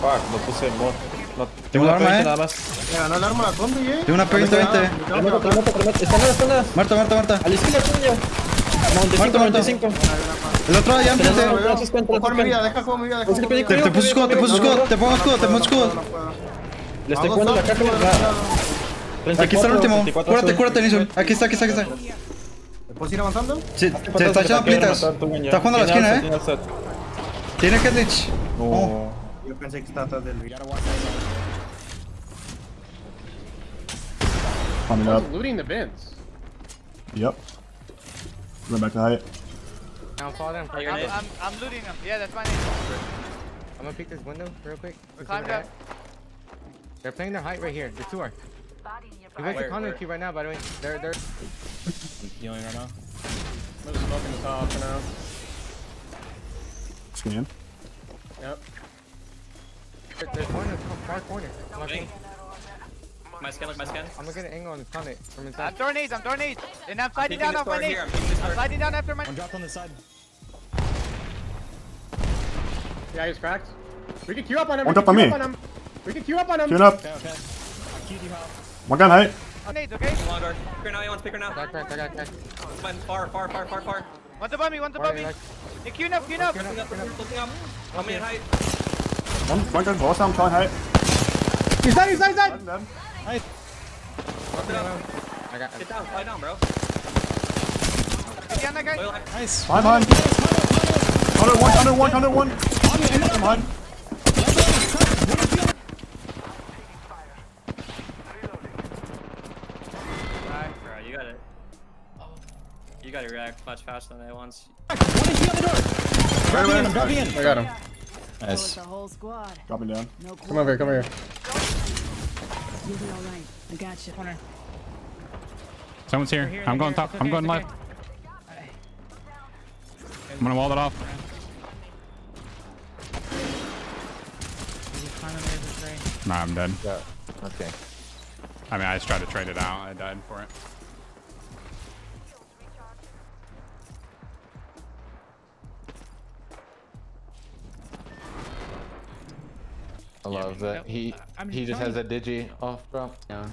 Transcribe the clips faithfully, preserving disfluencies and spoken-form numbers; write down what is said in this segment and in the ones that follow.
Fuck, lo puse en mod. No, tengo una arma, eh. Nada más. Me ganó el arma, ¿dónde, eh? Tengo una P veinte veinte. Está nada, está nada. Marta, Marta, Marta. A la izquierda, coño. noventa y cinco, noventa y cinco. El otro allá, enfrente. Juega mi vida, deja jugar mi vida. Te puse escudo, te puse escudo, te pongo escudo, te pongo escudo. Le estoy jugando la caja. Aquí está el último. Cúrate, cúrate, Nison. Aquí está, aquí está, aquí está. ¿Puedes ir avanzando? Sí, te está echando plitas. Está jugando a la esquina, eh. Tiene Headlich. No. Yo pensé que está atrás del Villar. Coming up. Looting the bins. Yep. Run back to height. I'm, I'm, I'm, I'm looting them. Yeah, that's my name. I'm gonna pick this window real quick. Climb up. They're playing their height right here. The two are. You guys are conning key right now, by the way. They're they're. I'm healing right now. I'm just smoking the top for now. Scan. Yep. There's one in the far corner. I'm looking. My scan, look my scan. I'm looking at an angle and con it from inside. I'm throwing nades, I'm throwing nades. And I'm sliding down off my nades. I'm sliding down after my. One dropped on the side. Yeah, he was cracked. We can queue up on him. One drop on me. We can queue up on him. Queue up. Okay, okay. I queued you out. One gun height. Oh, nades, okay? One guard. Picker now, you want to picker now? I got cracked, I got cracked. Far, far, far, far, far. One's above me, one's above me. Hey, queuing up, queuing up. Looking up, looking up. Help me at height. One, one gun's awesome, I'm trying height. He's dead, he's dead, he's dead. Nice. I got him. Get down, fly down, bro. Get down that guy. Nice. Climb on. Under one, under one, under one. Come on. Alright, bro, you got it. You gotta react much faster than they once. One is the other door. Drop me in, drop me in. I got him. Nice. Drop me down. Come over here, come over here. You'll be all right. I got you. Corner. Someone's here. here I'm going here. top. Okay, I'm going okay. left. Okay. I'm gonna wall that off. Nah, I'm dead. Yeah. Okay. I mean, I just tried to trade it out. I died for it. I love yeah, that. He I'm he just has a digi off drop. Yeah.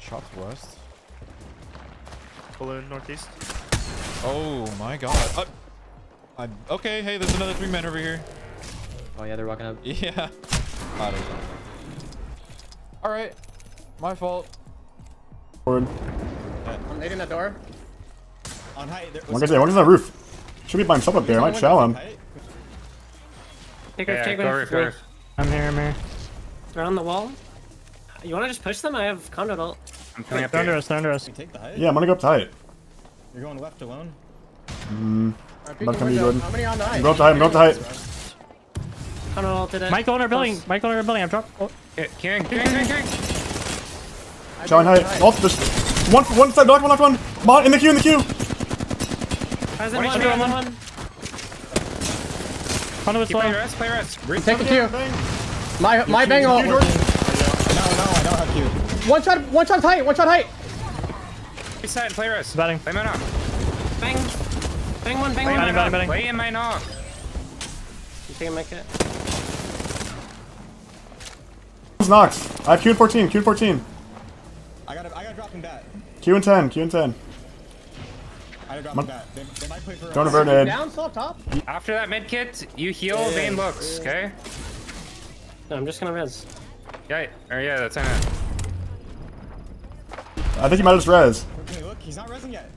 Shots west. Balloon northeast. Oh my god. Uh, I okay. Hey, there's another three men over here. Oh yeah, they're walking up. Yeah. All right. My fault. Forward. I'm leaving the door. On height. One guy's there. One's on the roof. Should be by himself up there. I might shell him. Take yeah, take go go. I'm here, I'm here. They're on the wall. You wanna just push them? I have condo ult. I'm coming up here. Under us, under us. Take the height? Yeah, I'm gonna go up to height. You're going left alone? Hmm. Right, I'm not coming to you, Jordan. How many on the height? Go up to height, go up to height. Condo ult it. Michael on our building, Michael on our building. I'm dropping. Oh. Kieran, Kieran, Kieran, Kieran. Showing height. Ult, just one, one side, knock one, knock one. Come on, in the queue, in the queue. One, one, one, one, one. Play rest, play rest. Take the Q. My You're my bang ult. No, no, I don't have Q. One shot, one shot height, one shot height. Right side, play rest. Batting. Play my knock. Bang. Bang one, bang one. Batting, batting. Play in my knock. You think I make it? Who's knocks? I have Q and fourteen, Q and fourteen. I gotta, I gotta drop him bat. Q and ten, Q and ten. I dropped I'm that. They, they might play for don't avert it. Down, soft top. After that med kit, you heal yeah, Vayne looks, okay? No, I'm just gonna res. Yeah, or yeah, that's in it. I think he might just res. Okay, look, he's not resing yet.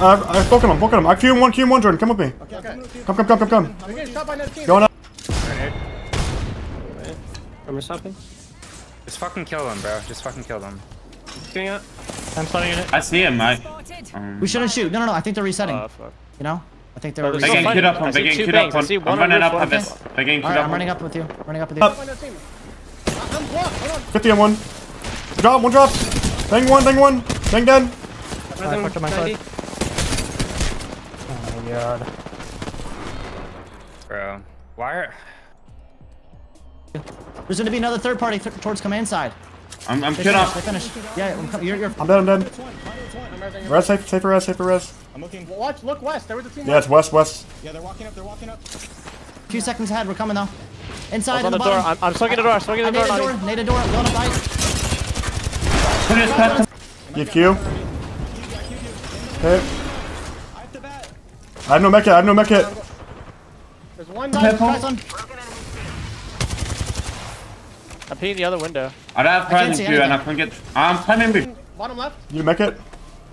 I've, I've poking him, poking him. I Q him one, Q him one, Jordan, come with me. Okay, okay. Come, come, come, come, come. I'm getting shot by another team. Going up. Grenade. Wait, am I stopping? Just fucking kill them, bro. Just fucking kill them. Doing it. I'm starting it. I see him, mate. Um, we shouldn't shoot. No, no, no. I think they're resetting. Uh, you know? I think they're resetting. They can queued up on. They can queued up on. I'm running up with this. They can queued up on. I'm running up with you. Running up with you. Up. fifty on one. Drop, one drop. Bang one, bang one. Bang dead. I fucked up my side. Oh my god. Bro. Why are... There's gonna be another third party th towards command side. I'm, I'm shut up. Yeah, I'm, you're, you're... I'm dead, I'm dead. Rest, safe, safer rest, safer rest. I'm looking. Watch, look west. There was a team. Yeah, it's west, west. Yeah, they're walking up, they're walking up. Few seconds ahead. We're coming though. Inside in the, the door. I'm, I'm stuck in the door. I'm stuck in the door. Nade a door. Nade a door. Going up ice. Give Q. Hit. I have no mech it. I have no mech it. There's one guy. I'm peeing the other window. I don't have presence to you and I can get. I'm climbing B. Bottom left. You mech it.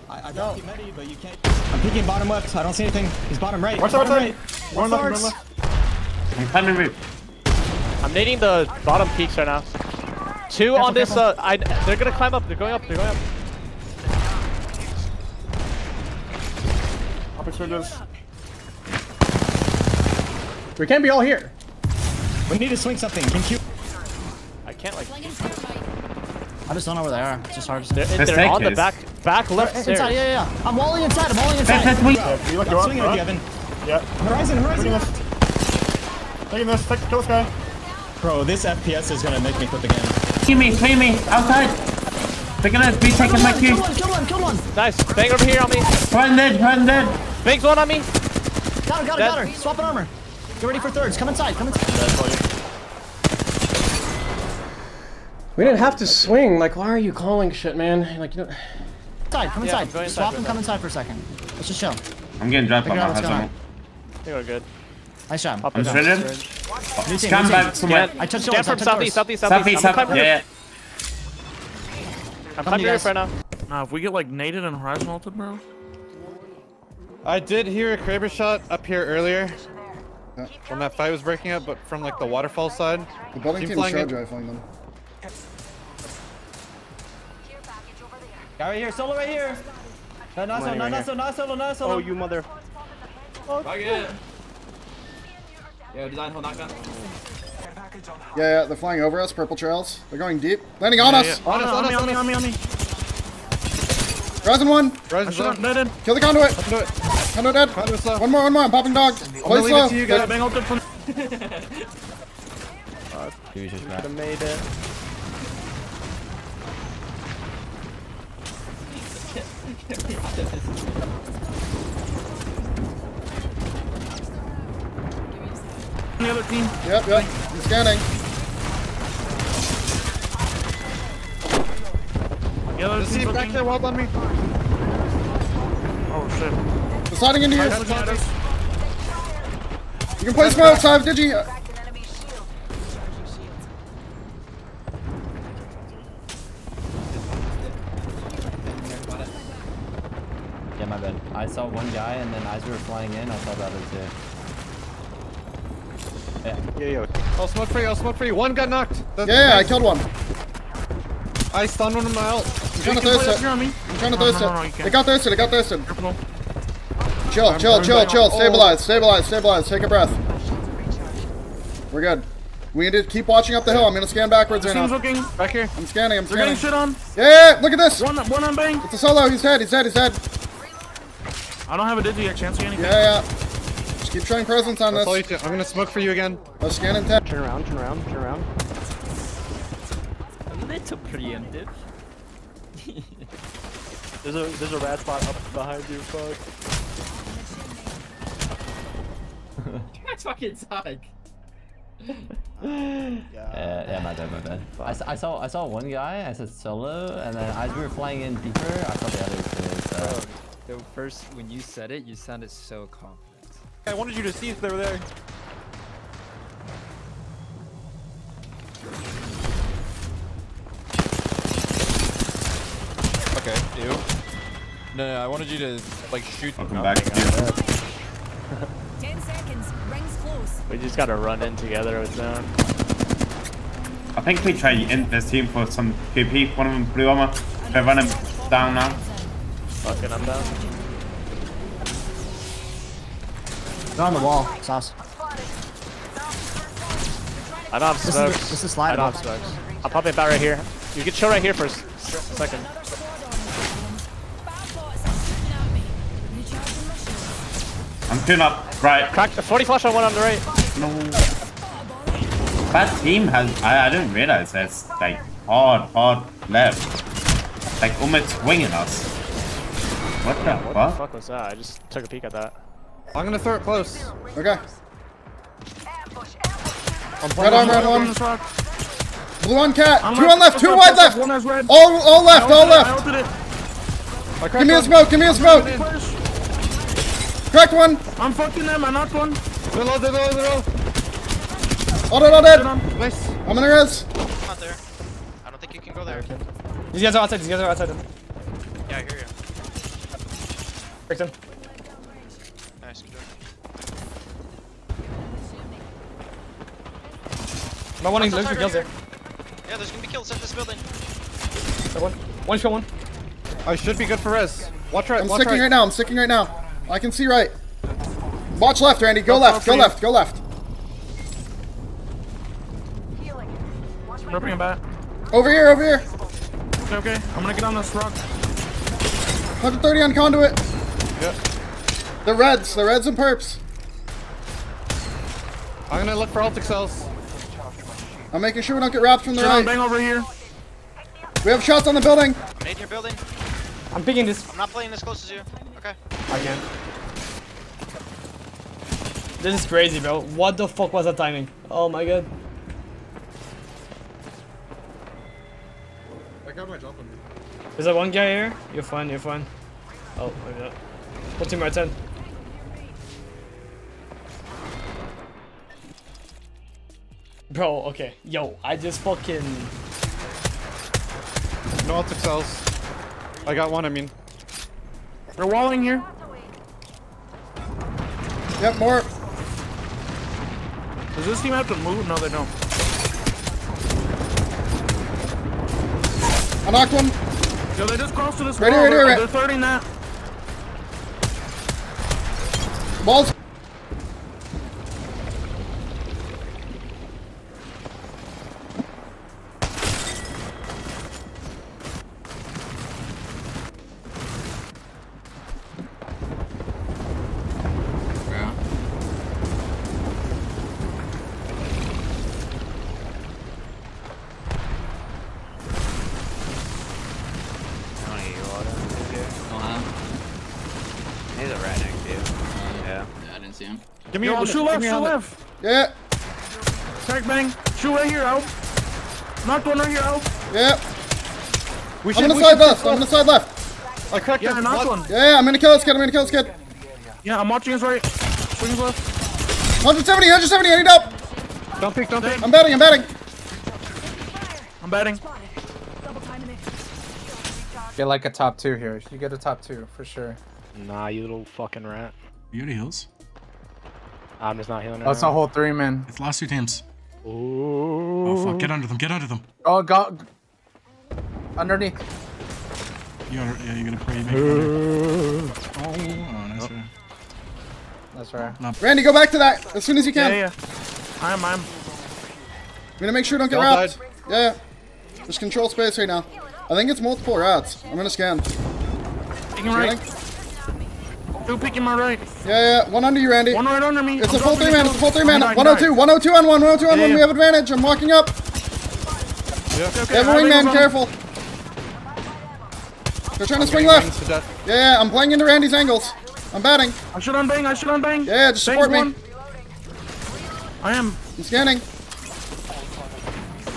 I, I don't see many, but you can't. I'm peeking bottom left, so I don't see anything. He's bottom right. Watch out, watch out. One left, one left. I'm climbing B. I'm nading the bottom peaks right now. Two careful, on this, careful. uh, I, they're gonna climb up, they're going up, they're going up. I'll picture this. We can't be all here. We need to swing something. Can you? I can't, like. I just don't know where they are. It's just hard to say. They're, they're on the back, back left stairs. Inside, yeah, yeah, yeah. I'm walling inside, I'm walling inside. That's, that's yeah, you look I'm swinging at Evan. Yeah. Horizon, horizon. Taking this, take this guy. Bro, this F P S is gonna make me quit the game. See me, see me, outside. They're gonna be taking my Q. Kill one, kill one, kill one. Nice, bang over here on me. Run dead, run dead. Bang's one on me. Got her, got her, got her. Swap an armor. Get ready for thirds, come inside, come inside. We didn't have to swing, like why are you calling shit, man? Like you know. Inside, come inside. Yeah, swap and come inside for a second. Let's just chill. I'm getting dropped by my husband. I think we're good. Nice job. I'm shredded. Come back from where? I touched doors, I touched doors. Southeast, southeast, southeast. Southeast, yeah. I'm coming here right now. Nah, if we get like naded and horizon ulted, bro. I did hear a Kraber shot up here earlier. Yeah. When that fight was breaking up, but from like the waterfall side. The building team is charge rifling them. Guy right here, solo right here. No, not solo, no, not solo, not solo, not solo. Oh, you mother. Oh, shit. Yeah, design hold knockdown. Yeah, yeah, they're flying over us, purple trails. They're going deep. Landing on yeah, us! Yeah. On, on, on us, on, on us, on me, on me, on me. Rising one! Rising one. Kill the conduit! Conduit. Conduit dead. Conduit's left. One more, one more, I'm popping dog. Play slow. You guys. Bang ulted from... Oh, we should have made it. The other team. Yep, yep. I'm scanning. The other team back looking. There, wild on me. Oh shit. They're sliding into you. You can play smoke, Sav, did you? Yeah, my bad. I saw one guy, and then as we were flying in, I saw the other two. Yeah. Yeah, yeah. I'll smoke for you, I'll smoke for you. One got knocked. That's yeah, nice. I killed one. I stunned one of my ult. I'm trying to thirst it. I'm trying to thirst it. They got thirsted, they got thirsted. Chill, I'm, chill, I'm chill, chill. Stabilize, stabilize, stabilize. Take a breath. We're good. We need to keep watching up the hill. I'm going to scan backwards right now. Looking. Back here. I'm scanning, I'm scanning. They're getting shit on. Yeah, yeah, look at this. One, one on bang. It's a solo. He's dead, he's dead, he's dead. I don't have a digi, I can't see anything. Yeah, yeah. Keep showing presence on That's this. I'm gonna smoke for you again. Let's scan and tap. Turn around, turn around, turn around. A little preemptive. there's a there's a rat spot up behind you, fuck. That's fucking sick. uh, yeah, my bad, my bad. I, I saw I saw one guy. I said solo, and then as we were flying in deeper, I saw the other two. So. Bro, the first when you said it, you sounded so calm. I wanted you to see if they were there. Okay, ew. No, no, I wanted you to, like, shoot. Welcome back. Ten seconds, rings close. We just gotta run in together with them. I think we try to end this team for some P P. One of them blue armor. They're running down now. Fucking, I'm down. They're on the wall, Sauce. I don't have smokes. This is, is slide. I don't have smokes. I'll pop it back right here. You can chill right here for a second. I'm tuned up. Right. Crack the forty flush on one on the right. No. That team has. I, I didn't realize that's like hard, hard left. Like almost swinging us. What yeah, the what fuck? What the fuck was that? I just took a peek at that. I'm gonna throw it close. Okay. Red on, red on. Blue on cat. Two on left, two wide left. All, all left, all left. Give me a smoke, give me a smoke. Cracked one. I'm fucking them, I knocked one. They're low, they're low, they're low. All dead, all dead. I'm gonna res. I'm not there. I don't think you can go there. These guys are outside, these guys are outside. Yeah, I hear you. Cracked him. Nice, good. My one is losing kills here. Yeah, there's gonna be kills in this building. That one. One shot one. I should be good for res. Watch right. I'm watch sticking right. right now. I'm sticking right now. I can see right. Watch left, Randy. Go, go left. Go left. Go left. Ripping him back. Over here. Over here. It's okay. I'm gonna get on this rock. one thirty on conduit. Yep. The reds. The reds and perps. I'm gonna look for optic cells. I'm making sure we don't get wrapped from the right. Bang over here. We have shots on the building. I'm in your building. I'm picking this. I'm not playing as close as you. Okay. I can. This is crazy, bro. What the fuck was that timing? Oh my god. I got my jump on me. Is there one guy here? You're fine, you're fine. Oh, maybe not. Put him right ten. Bro, okay. Yo, I just fucking... No optic cells. I got one, I mean. They're walling here. Yep, more. Does this team have to move? No, they don't. I knocked one. Yo, they just crossed to this wall. Right here, right here. They're thirty now. Balls. Give me, Yo, shoot left, shoot left. Yeah. Tag bang. Shoot right here, out. Knock one right here, out. Yeah. We should, I'm gonna side left. I'm gonna side left. I cracked yeah, that knock one. Yeah, yeah, I'm gonna kill this kid. I'm gonna kill this kid. Yeah, I'm watching his right. Swing his left. one seventy, one seventy. I need help. Don't pick, don't pick. I'm batting, I'm batting. I'm batting. Get like a top two here. You get a top two for sure. Nah, you little fucking rat. You any heals? I'm just not healing. That's oh, a whole three, man. It's last two teams. Ooh. Oh fuck! Get under them. Get under them. Oh god. Underneath. You are, yeah, you're gonna pray. Make oh, oh, nice oh. Rare. That's rare. No. Randy, go back to that as soon as you can. Yeah, yeah. I'm, I'm. I'm gonna make sure we don't get wrapped. Yeah, yeah. There's control space right now. I think it's multiple rats. I'm gonna scan. Taking right. Two picking my right. Yeah, yeah, one under you, Randy. One right under me. It's I'm a full three man, it's a full three man. one oh two, one oh two on one, one oh two on yeah, one. Yeah. We have advantage. I'm walking up. Yeah. Okay, they have a wingman, careful. They're trying to swing left. To yeah, I'm playing into Randy's angles. I'm batting. I should unbang, I should unbang. Yeah, just support Bang's me. One. I am. I'm scanning.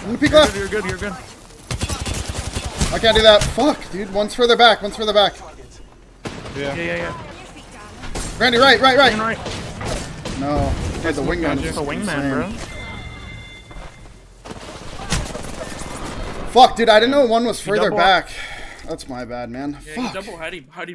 I'm gonna peek left. You're good, you're good. I can't do that. Fuck, dude. One's further back, one's further back. Yeah, yeah, yeah. yeah. Randy, right, right, right. right. No, yeah, the wingman. It's a wingman, bro. Fuck, dude, I didn't know one was further back. That's my bad, man. Yeah, fuck. Double, how do you, how do you